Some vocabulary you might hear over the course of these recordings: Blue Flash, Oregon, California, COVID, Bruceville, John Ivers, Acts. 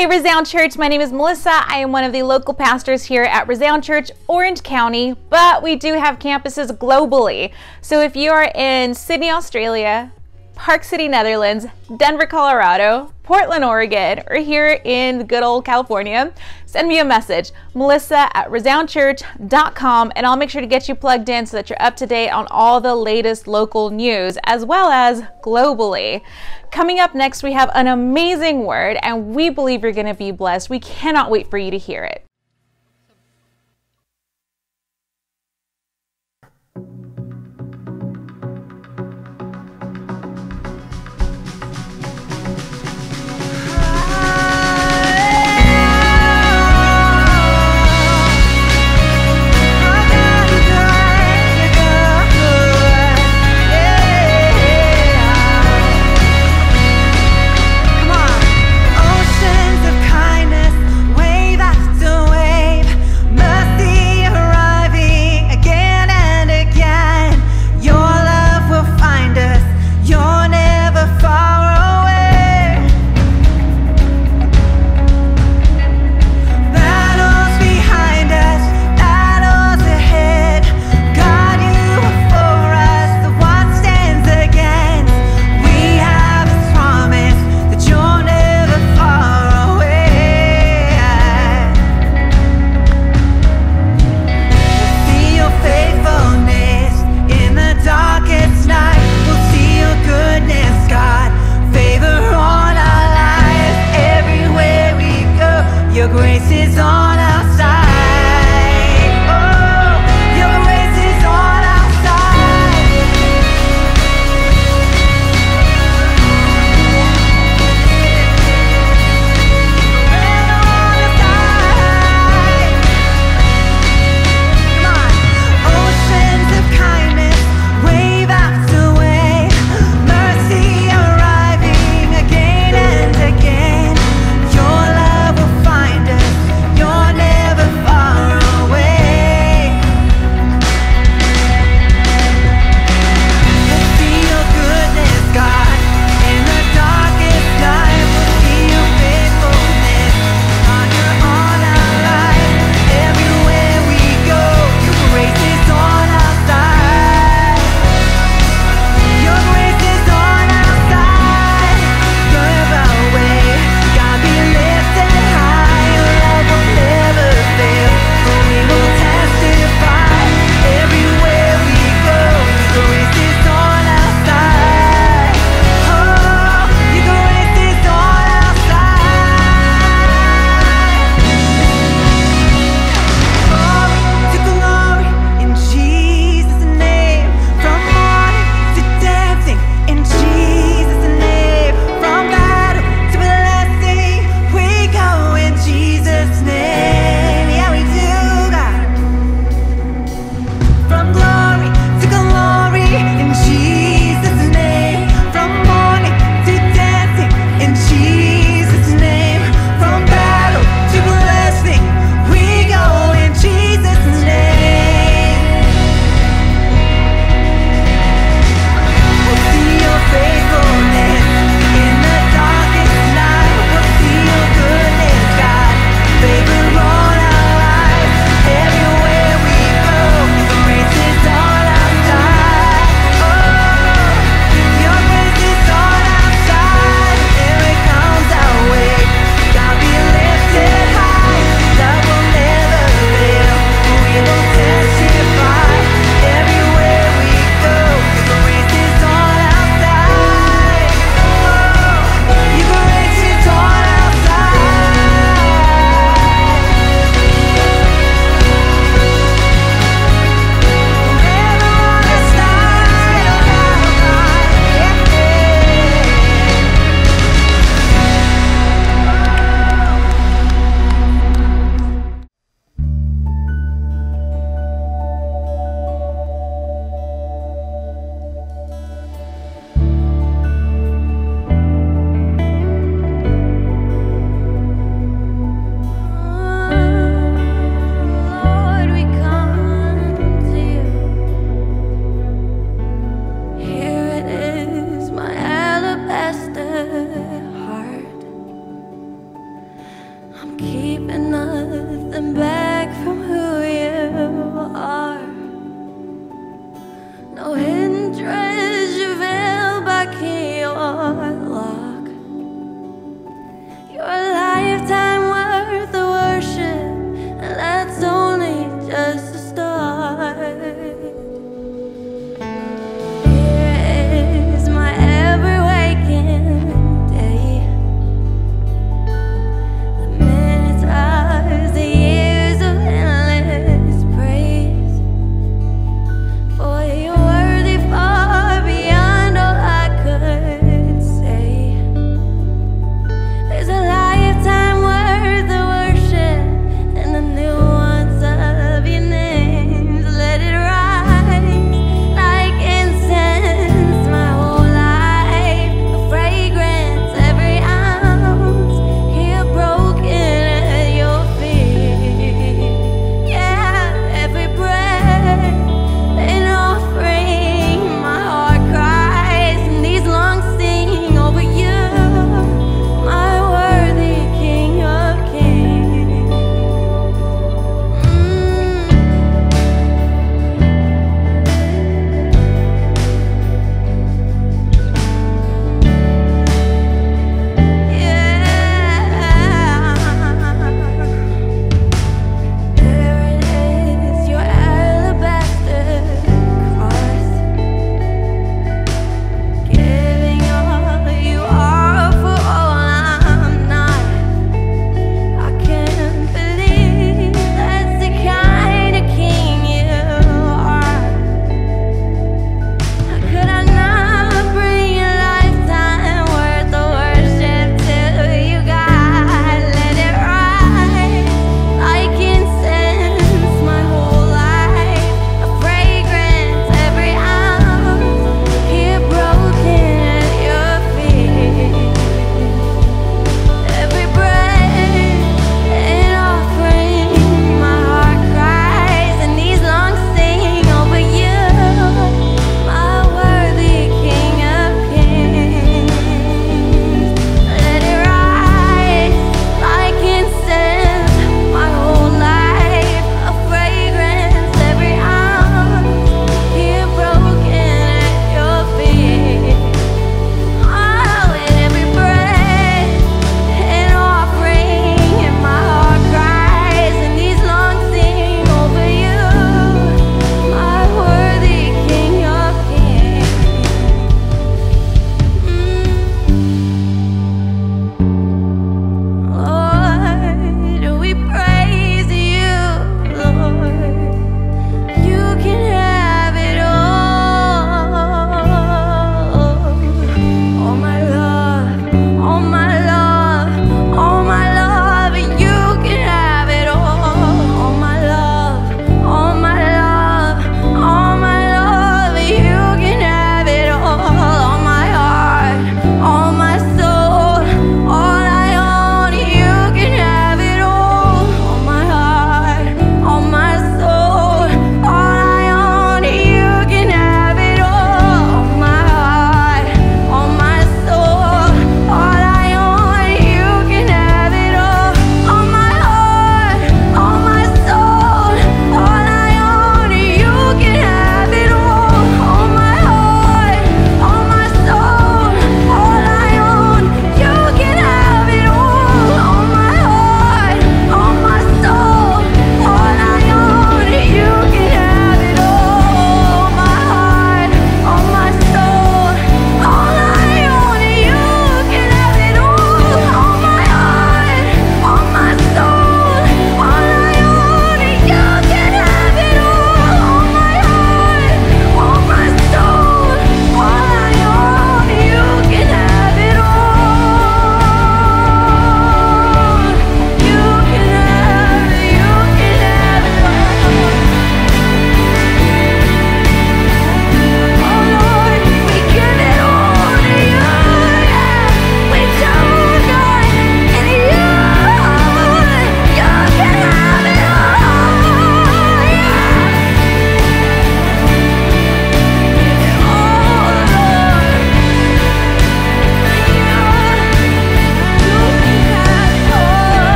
Hey Resound Church, my name is Melissa. I am one of the local pastors here at Resound Church, Orange County, but we do have campuses globally. So if you are in Sydney, Australia, Park City, Netherlands, Denver, Colorado, Portland, Oregon, or here in good old California, send me a message, melissa@resoundchurch.com, and I'll make sure to get you plugged in so that you're up to date on all the latest local news, as well as globally. Coming up next, we have an amazing word, and we believe you're going to be blessed. We cannot wait for you to hear it. Come on. Oceans of kindness wave after keeping nothing back from who you are. No hidden treasure veiled back in your lock. You're a lifetime worth of worship, and that's only just the start. The years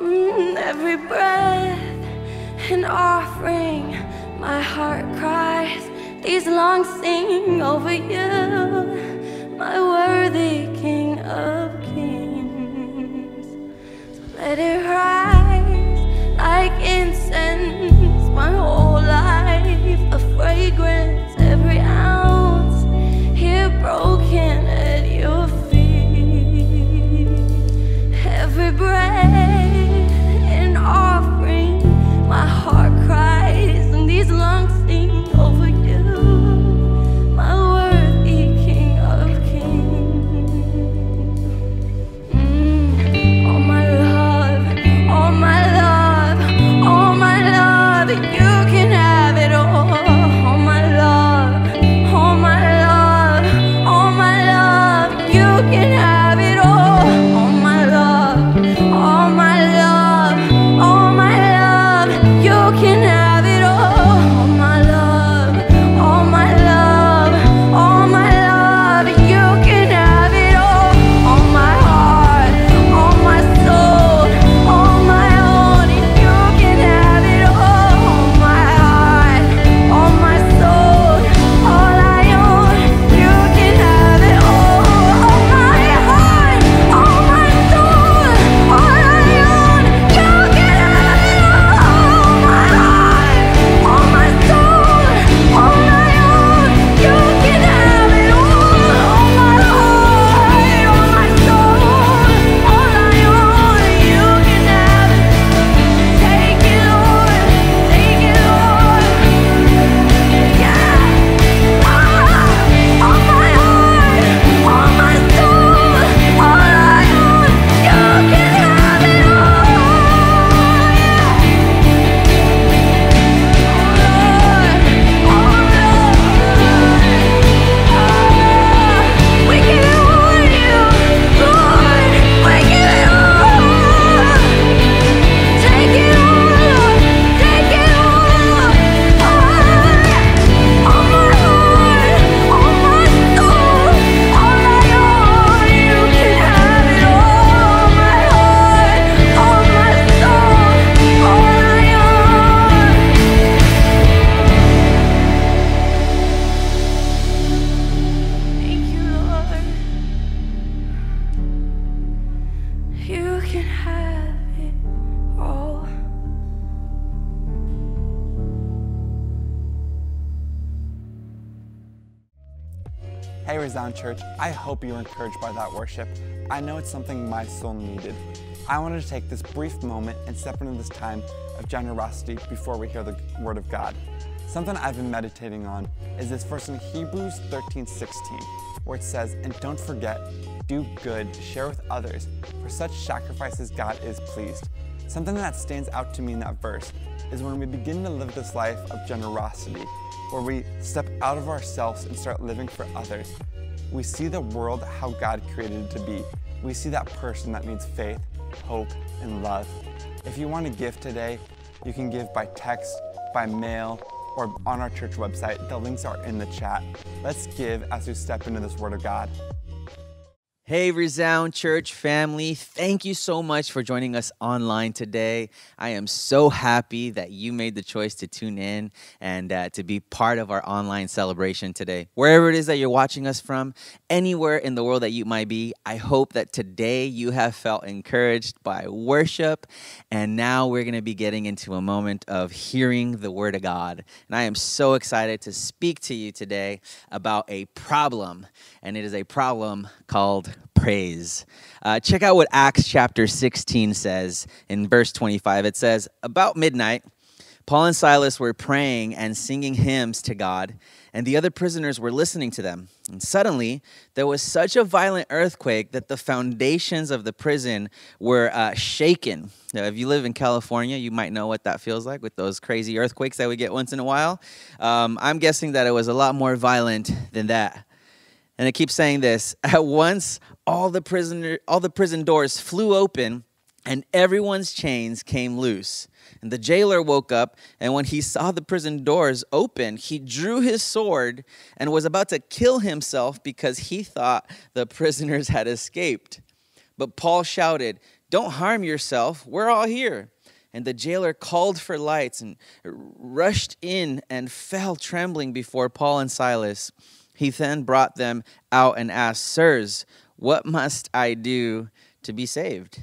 Every breath an offering, my heart cries. These lungs sing over you, my worthy King of Kings. So let it rise like incense, my whole life a fragrance, every ounce here broken at your feet. Every breath an offering, my heart cries, and these lungs sing over you. Church, I hope you're encouraged by that worship. I know it's something my soul needed. I wanted to take this brief moment and step into this time of generosity before we hear the Word of God. Something I've been meditating on is this verse in Hebrews 13:16, where it says, "And don't forget, do good, share with others, for such sacrifices God is pleased." Something that stands out to me in that verse is when we begin to live this life of generosity, where we step out of ourselves and start living for others. We see the world how God created it to be. We see that person that needs faith, hope, and love. If you want to give today, you can give by text, by mail, or on our church website. The links are in the chat. Let's give as we step into this Word of God. Hey, Resound Church family, thank you so much for joining us online today. I am so happy that you made the choice to tune in and to be part of our online celebration today. Wherever it is that you're watching us from, anywhere in the world that you might be, I hope that today you have felt encouraged by worship. And now we're going to be getting into a moment of hearing the Word of God. And I am so excited to speak to you today about a problem, and it is a problem called praise. Check out what Acts chapter 16 says in verse 25. It says, "About midnight, Paul and Silas were praying and singing hymns to God, and the other prisoners were listening to them. And suddenly, there was such a violent earthquake that the foundations of the prison were shaken." Now, if you live in California, you might know what that feels like with those crazy earthquakes that we get once in a while. I'm guessing that it was a lot more violent than that. And it keeps saying this, "At once, all the prison doors flew open and everyone's chains came loose. And the jailer woke up, and when he saw the prison doors open, he drew his sword and was about to kill himself because he thought the prisoners had escaped. But Paul shouted, Don't harm yourself. We're all here. And the jailer called for lights and rushed in and fell trembling before Paul and Silas. He then brought them out and asked, "Sirs, what must I do to be saved?"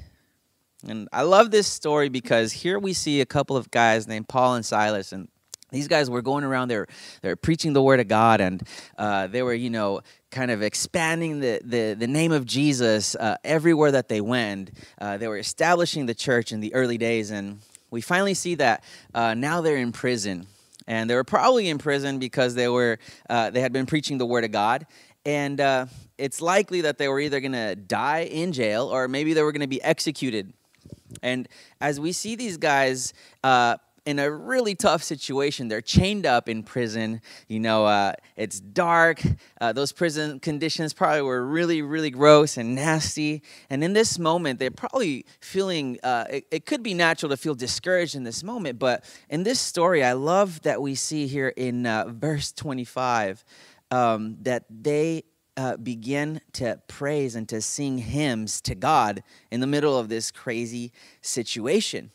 And I love this story because here we see a couple of guys named Paul and Silas, and these guys were going around, they were preaching the word of God, and they were, you know, kind of expanding the name of Jesus everywhere that they went. They were establishing the church in the early days, and we finally see that now they're in prison. And they were probably in prison because they had been preaching the word of God, and it's likely that they were either going to die in jail or maybe they were going to be executed. And as we see these guys in a really tough situation, they're chained up in prison. You know, it's dark. Those prison conditions probably were really, really gross and nasty. And in this moment, they're probably feeling, it could be natural to feel discouraged in this moment. But in this story, I love that we see here in verse 25 that they begin to praise and to sing hymns to God in the middle of this crazy situation.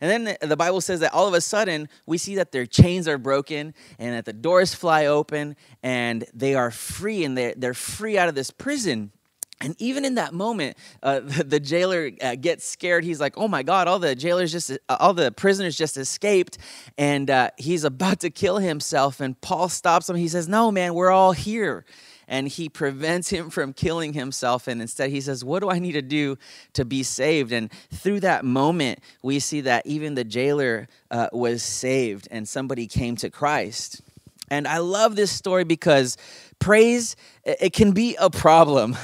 And then the Bible says that all of a sudden, we see that their chains are broken and that the doors fly open and they are free, and they're free out of this prison. And even in that moment, the jailer gets scared. He's like, "Oh my God, all the prisoners just escaped," and he's about to kill himself. And Paul stops him. He says, "No, man, we're all here." And he prevents him from killing himself. And instead he says, "What do I need to do to be saved?" And through that moment, we see that even the jailer was saved and somebody came to Christ. And I love this story because praise, it can be a problem.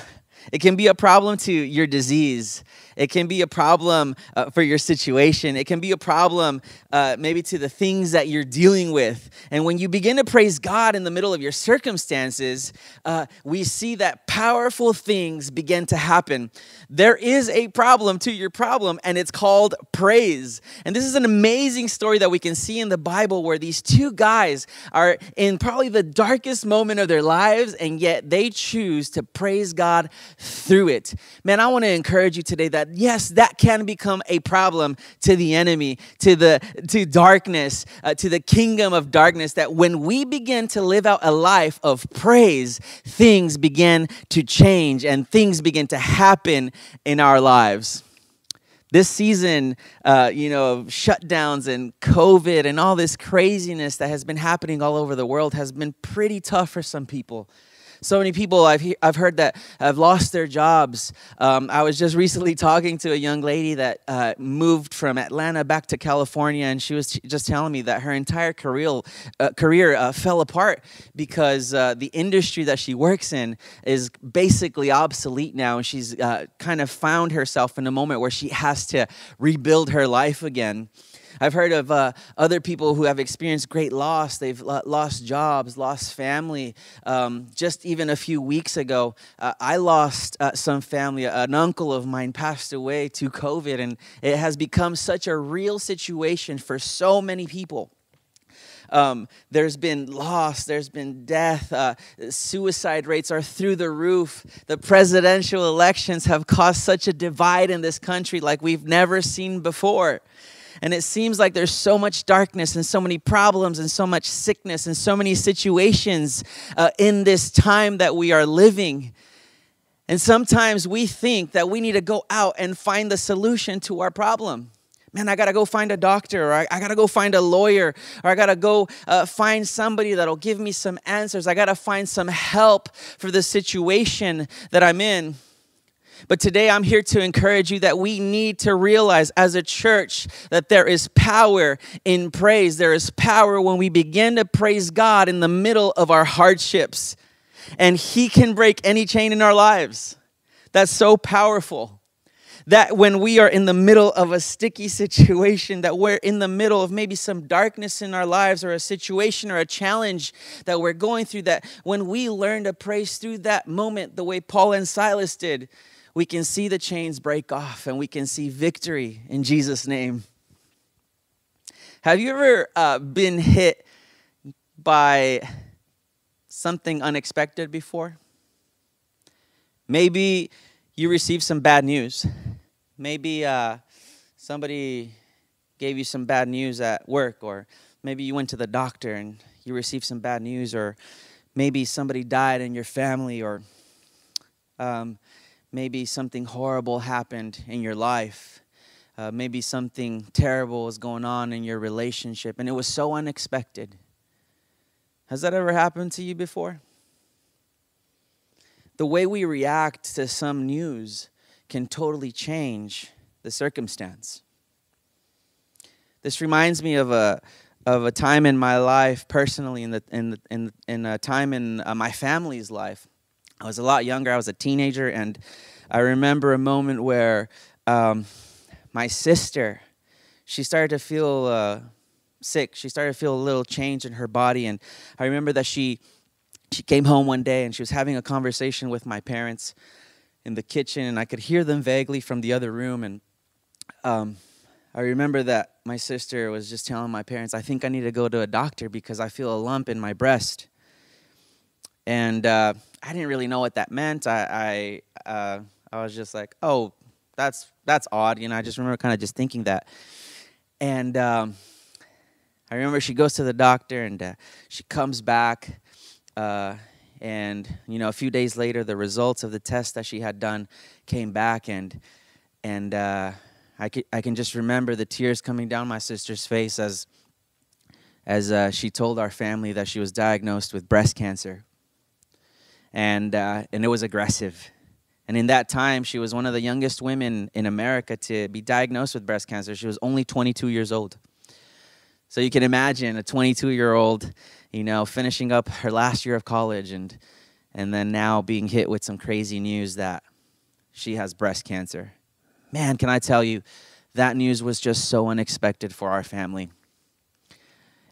It can be a problem to your disease. It can be a problem for your situation. It can be a problem maybe to the things that you're dealing with. And when you begin to praise God in the middle of your circumstances, we see that powerful things begin to happen. There is a problem to your problem, and it's called praise. And this is an amazing story that we can see in the Bible where these two guys are in probably the darkest moment of their lives, and yet they choose to praise God through it. Man, I want to encourage you today that yes, that can become a problem to the enemy, to darkness, to the kingdom of darkness, that when we begin to live out a life of praise, things begin to change and things begin to happen in our lives. This season, you know, of shutdowns and COVID and all this craziness that has been happening all over the world has been pretty tough for some people. So many people I've heard that have lost their jobs. I was just recently talking to a young lady that moved from Atlanta back to California, and she was just telling me that her entire career fell apart because the industry that she works in is basically obsolete now, and she's kind of found herself in a moment where she has to rebuild her life again. I've heard of other people who have experienced great loss. They've lost jobs, lost family. Just even a few weeks ago, I lost some family. An uncle of mine passed away to COVID, and it has become such a real situation for so many people. There's been loss, there's been death, suicide rates are through the roof. The presidential elections have caused such a divide in this country like we've never seen before. And it seems like there's so much darkness and so many problems and so much sickness and so many situations in this time that we are living. And sometimes we think that we need to go out and find the solution to our problem. Man, I got to go find a doctor, or I got to go find a lawyer, or I got to go find somebody that'll give me some answers. I got to find some help for the situation that I'm in. But today I'm here to encourage you that we need to realize as a church that there is power in praise. There is power when we begin to praise God in the middle of our hardships. And He can break any chain in our lives. That's so powerful. That when we are in the middle of a sticky situation, that we're in the middle of maybe some darkness in our lives or a situation or a challenge that we're going through, that when we learn to praise through that moment the way Paul and Silas did, we can see the chains break off and we can see victory in Jesus' name. Have you ever been hit by something unexpected before? Maybe you received some bad news. Maybe somebody gave you some bad news at work, or maybe you went to the doctor and you received some bad news, or maybe somebody died in your family, or maybe something horrible happened in your life. Maybe something terrible was going on in your relationship, and it was so unexpected. Has that ever happened to you before? The way we react to some news can totally change the circumstance. This reminds me of a time in my life, personally, in a time in my family's life. I was a lot younger. I was a teenager, and I remember a moment where my sister, she started to feel sick. She started to feel a little change in her body, and I remember that she came home one day, and she was having a conversation with my parents in the kitchen, and I could hear them vaguely from the other room. And I remember that my sister was just telling my parents, I think I need to go to a doctor because I feel a lump in my breast. And I didn't really know what that meant. I was just like, oh, that's odd. You know, I just remember kind of just thinking that. And I remember she goes to the doctor, and she comes back. And, you know, a few days later, the results of the test that she had done came back, and I can just remember the tears coming down my sister's face as she told our family that she was diagnosed with breast cancer, and it was aggressive. And in that time, she was one of the youngest women in America to be diagnosed with breast cancer. She was only 22 years old. So you can imagine a 22-year-old, you know, finishing up her last year of college and then now being hit with some crazy news that she has breast cancer. Man, can I tell you, that news was just so unexpected for our family.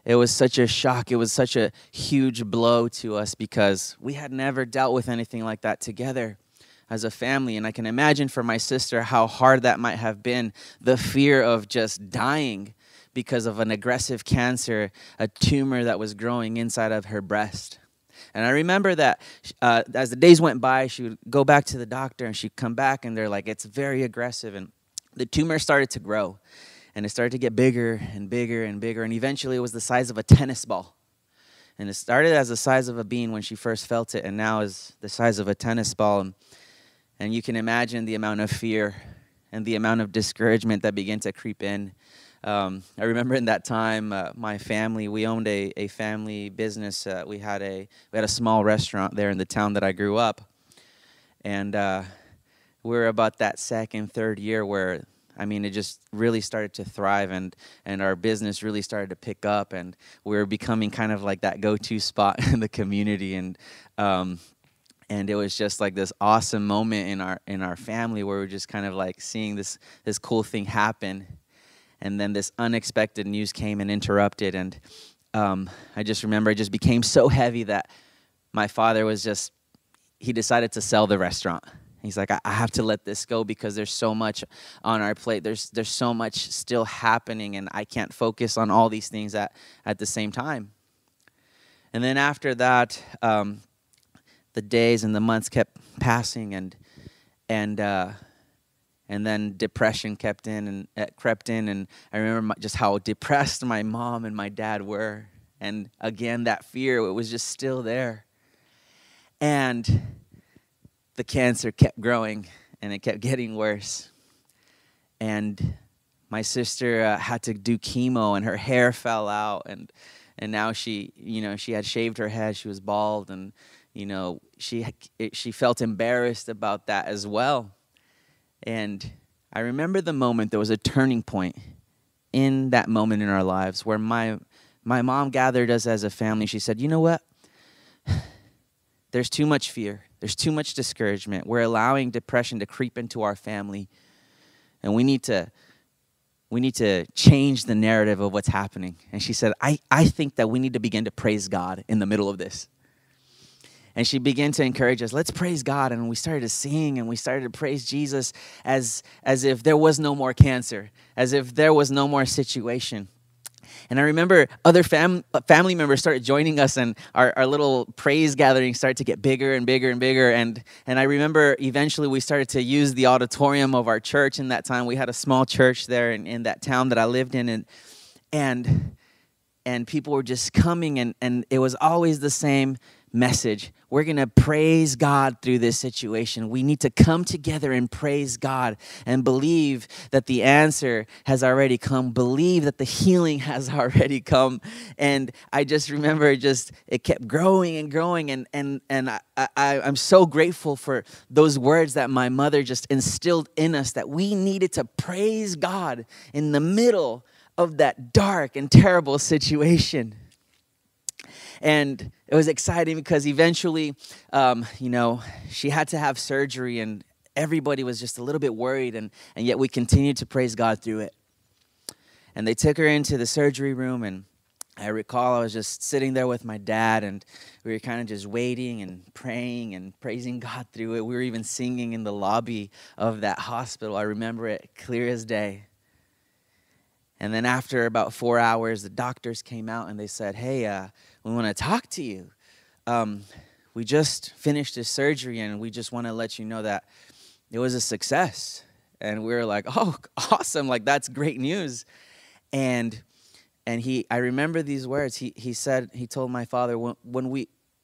It was such a shock. It was such a huge blow to us because we had never dealt with anything like that together as a family. And I can imagine for my sister how hard that might have been, the fear of just dying because of an aggressive cancer, a tumor that was growing inside of her breast. And I remember that as the days went by, she would go back to the doctor, and she'd come back, and they're like, it's very aggressive. And the tumor started to grow, and it started to get bigger and bigger and bigger, and eventually it was the size of a tennis ball. And it started as the size of a bean when she first felt it, and now is the size of a tennis ball. And you can imagine the amount of fear and the amount of discouragement that began to creep in. I remember in that time, my family, we owned a family business. We had a small restaurant there in the town that I grew up. And we were about that second, third year where, I mean, it just really started to thrive, and our business really started to pick up. And we were becoming kind of like that go-to spot in the community. And it was just like this awesome moment in our family where we were just kind of like seeing this cool thing happen. And then this unexpected news came and interrupted. And I just remember it just became so heavy that my father was just, he decided to sell the restaurant. He's like, I have to let this go because there's so much on our plate. There's so much still happening, and I can't focus on all these things at the same time. And then after that, the days and the months kept passing, and then depression crept in, and I remember just how depressed my mom and my dad were. And again, that fear, it was just still there. And the cancer kept growing, and it kept getting worse. And my sister had to do chemo, and her hair fell out, and now she, you know, she had shaved her head, she was bald, and, you know, she felt embarrassed about that as well. And I remember the moment, there was a turning point in that moment in our lives where my mom gathered us as a family. She said, you know what? There's too much fear. There's too much discouragement. We're allowing depression to creep into our family. And we need to change the narrative of what's happening. And she said, I think that we need to begin to praise God in the middle of this. And she began to encourage us, let's praise God. And we started to sing, and we started to praise Jesus as if there was no more cancer, as if there was no more situation. And I remember other family members started joining us, and our little praise gathering started to get bigger and bigger and bigger. And I remember eventually we started to use the auditorium of our church. In that time, we had a small church there in that town that I lived in, and people were just coming, and it was always the same message. We're going to praise God through this situation. We need to come together and praise God and believe that the answer has already come. Believe that the healing has already come. And I just remember it kept growing and growing. And I'm so grateful for those words that my mother just instilled in us, that we needed to praise God in the middle of that dark and terrible situation. And it was exciting because eventually, you know, she had to have surgery, and everybody was just a little bit worried, and yet we continued to praise God through it. And they took her into the surgery room, and I recall I was just sitting there with my dad, and we were kind of just waiting and praying and praising God through it. We were even singing in the lobby of that hospital. I remember it clear as day. And then after about 4 hours, the doctors came out and they said, hey, we want to talk to you. We just finished this surgery, and we just want to let you know that it was a success. And we were like, oh, awesome. Like, that's great news. And I remember these words. He said, he told my father,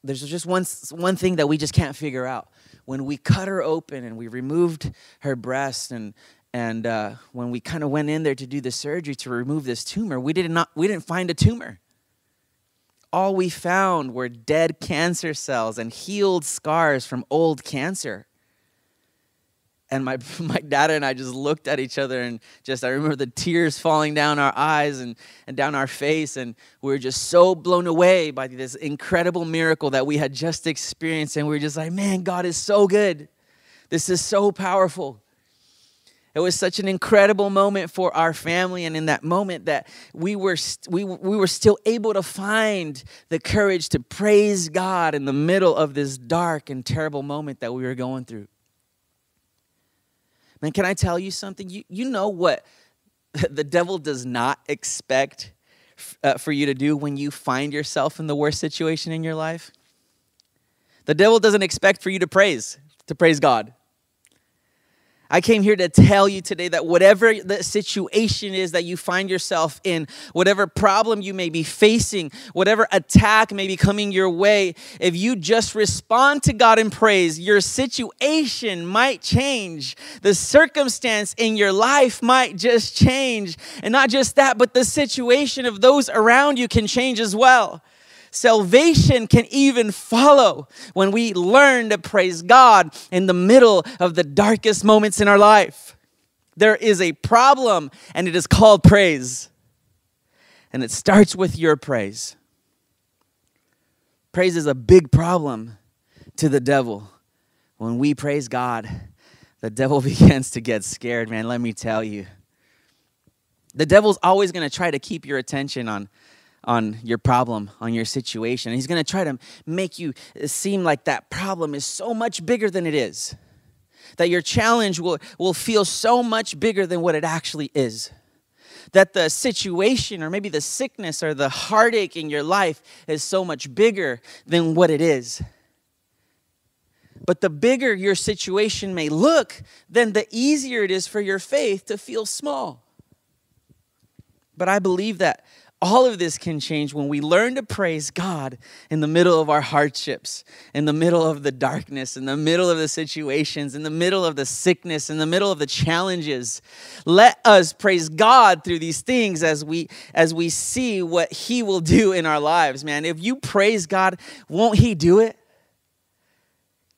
there's just one thing that we just can't figure out. When we cut her open and we removed her breast, and when we kind of went in there to do the surgery to remove this tumor, we didn't find a tumor. All we found were dead cancer cells and healed scars from old cancer. And my dad and I just looked at each other, and I remember the tears falling down our eyes and down our face, and we were just so blown away by this incredible miracle that we had just experienced, and we were just like, man, God is so good. This is so powerful. It was such an incredible moment for our family, and in that moment that we were still able to find the courage to praise God in the middle of this dark and terrible moment that we were going through. Man, can I tell you something? You know what the devil does not expect for you to do when you find yourself in the worst situation in your life? The devil doesn't expect for you to praise God. I came here to tell you today that whatever the situation is that you find yourself in, whatever problem you may be facing, whatever attack may be coming your way, if you just respond to God in praise, your situation might change. The circumstance in your life might just change. And not just that, but the situation of those around you can change as well. Salvation can even follow when we learn to praise God in the middle of the darkest moments in our life. There is a problem, and it is called praise. And it starts with your praise. Praise is a big problem to the devil. When we praise God, the devil begins to get scared, man, let me tell you. The devil's always going to try to keep your attention on your problem, on your situation. He's going to try to make you seem like that problem is so much bigger than it is, that your challenge will feel so much bigger than what it actually is, that the situation or maybe the sickness or the heartache in your life is so much bigger than what it is. But the bigger your situation may look, then the easier it is for your faith to feel small. But I believe that all of this can change when we learn to praise God in the middle of our hardships, in the middle of the darkness, in the middle of the situations, in the middle of the sickness, in the middle of the challenges. Let us praise God through these things as we see what He will do in our lives, man. If you praise God, won't He do it?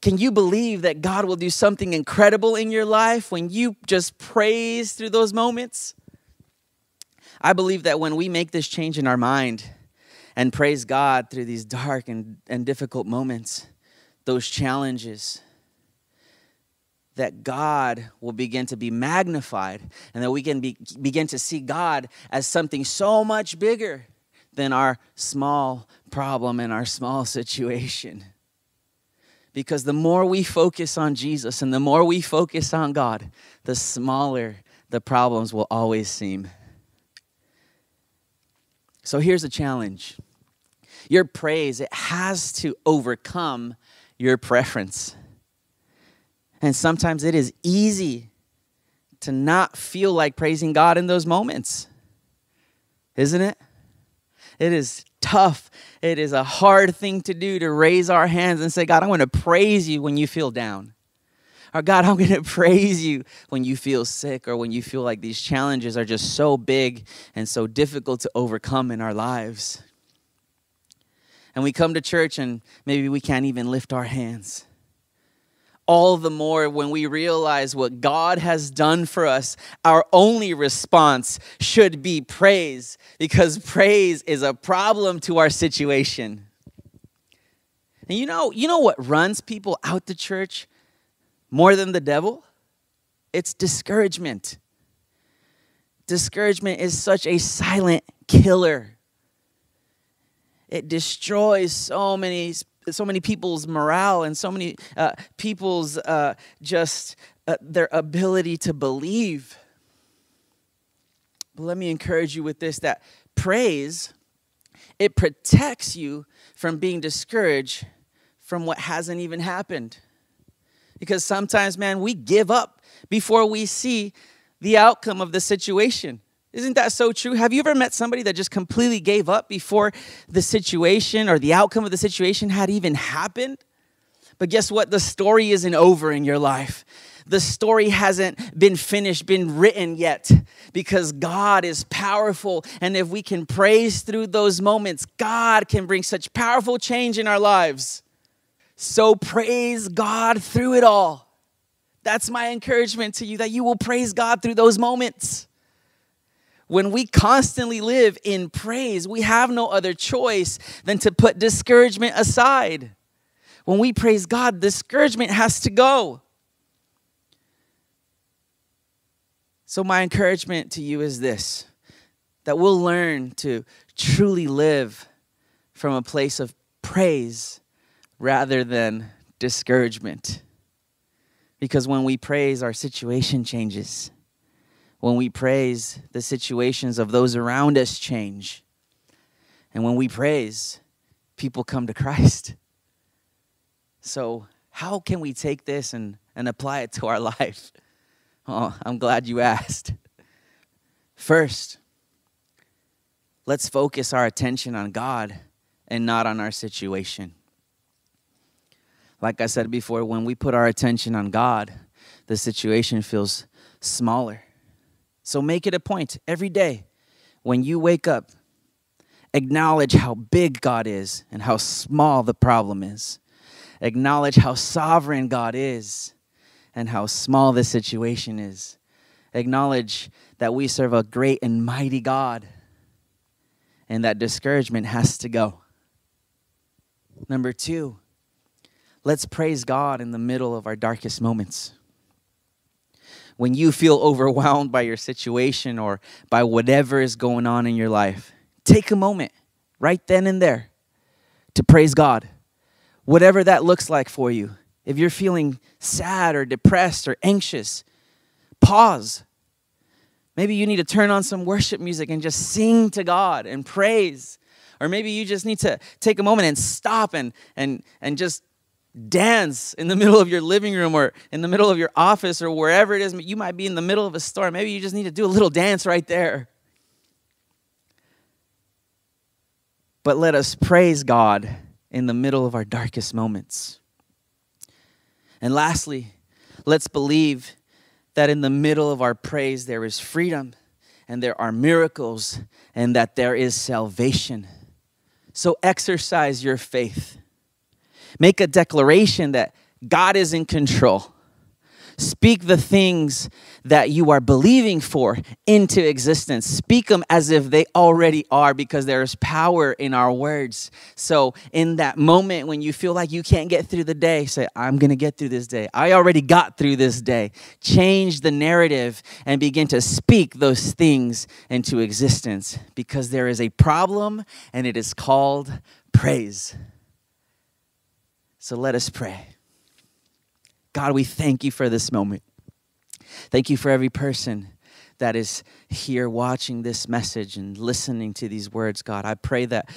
Can you believe that God will do something incredible in your life when you just praise through those moments? I believe that when we make this change in our mind and praise God through these dark and difficult moments, those challenges, that God will begin to be magnified, and that we can begin to see God as something so much bigger than our small problem and our small situation. Because the more we focus on Jesus and the more we focus on God, the smaller the problems will always seem. So here's a challenge. Your praise, it has to overcome your preference. And sometimes it is easy to not feel like praising God in those moments, isn't it? It is tough. It is a hard thing to do, to raise our hands and say, God, I want to praise you when you feel down. Or God, I'm going to praise you when you feel sick or when you feel like these challenges are just so big and so difficult to overcome in our lives. And we come to church and maybe we can't even lift our hands. All the more when we realize what God has done for us, our only response should be praise, because praise is a problem to our situation. And you know what runs people out to church more than the devil? It's discouragement. Discouragement is such a silent killer. It destroys so many people's morale and so many people's their ability to believe. But let me encourage you with this, that praise, it protects you from being discouraged from what hasn't even happened. Because sometimes, man, we give up before we see the outcome of the situation. Isn't that so true? Have you ever met somebody that just completely gave up before the situation or the outcome of the situation had even happened? But guess what? The story isn't over in your life. The story hasn't been finished, been written yet, because God is powerful. And if we can praise through those moments, God can bring such powerful change in our lives. So praise God through it all. That's my encouragement to you, that you will praise God through those moments. When we constantly live in praise, we have no other choice than to put discouragement aside. When we praise God, discouragement has to go. So my encouragement to you is this, that we'll learn to truly live from a place of praise rather than discouragement. Because when we praise, our situation changes. When we praise, the situations of those around us change. And when we praise, people come to Christ. So how can we take this and apply it to our life? Oh, I'm glad you asked. First, let's focus our attention on God and not on our situation. Like I said before, when we put our attention on God, the situation feels smaller. So make it a point every day when you wake up, acknowledge how big God is and how small the problem is. Acknowledge how sovereign God is and how small the situation is. Acknowledge that we serve a great and mighty God and that discouragement has to go. Number two, let's praise God in the middle of our darkest moments. When you feel overwhelmed by your situation or by whatever is going on in your life, take a moment right then and there to praise God, whatever that looks like for you. If you're feeling sad or depressed or anxious, pause. Maybe you need to turn on some worship music and just sing to God and praise. Or maybe you just need to take a moment and stop and just dance in the middle of your living room or in the middle of your office or wherever it is. You might be in the middle of a store. Maybe you just need to do a little dance right there. But let us praise God in the middle of our darkest moments. And lastly, let's believe that in the middle of our praise there is freedom and there are miracles and that there is salvation. So exercise your faith. Make a declaration that God is in control. Speak the things that you are believing for into existence. Speak them as if they already are, because there is power in our words. So in that moment when you feel like you can't get through the day, say, I'm going to get through this day. I already got through this day. Change the narrative and begin to speak those things into existence, because there is a problem and it is called praise. So let us pray. God, we thank you for this moment. Thank you for every person that is here watching this message and listening to these words, God. I pray that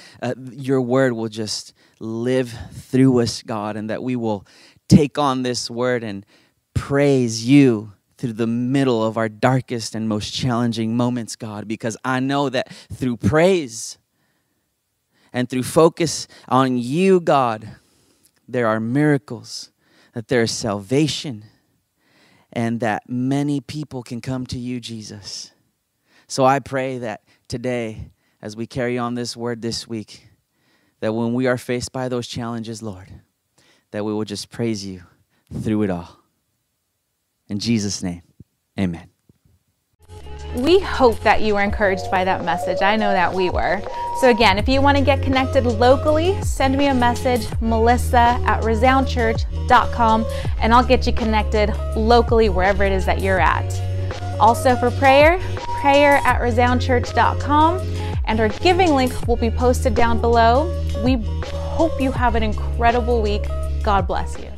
your word will just live through us, God, and that we will take on this word and praise you through the middle of our darkest and most challenging moments, God, because I know that through praise and through focus on you, God, there are miracles, that there is salvation, and that many people can come to you, Jesus. So I pray that today, as we carry on this word this week, that when we are faced by those challenges, Lord, that we will just praise you through it all. In Jesus' name, amen. We hope that you were encouraged by that message. I know that we were. So again, if you want to get connected locally, send me a message, melissa@resoundchurch.com, and I'll get you connected locally wherever it is that you're at. Also for prayer, prayer@resoundchurch.com, and our giving link will be posted down below. We hope you have an incredible week. God bless you.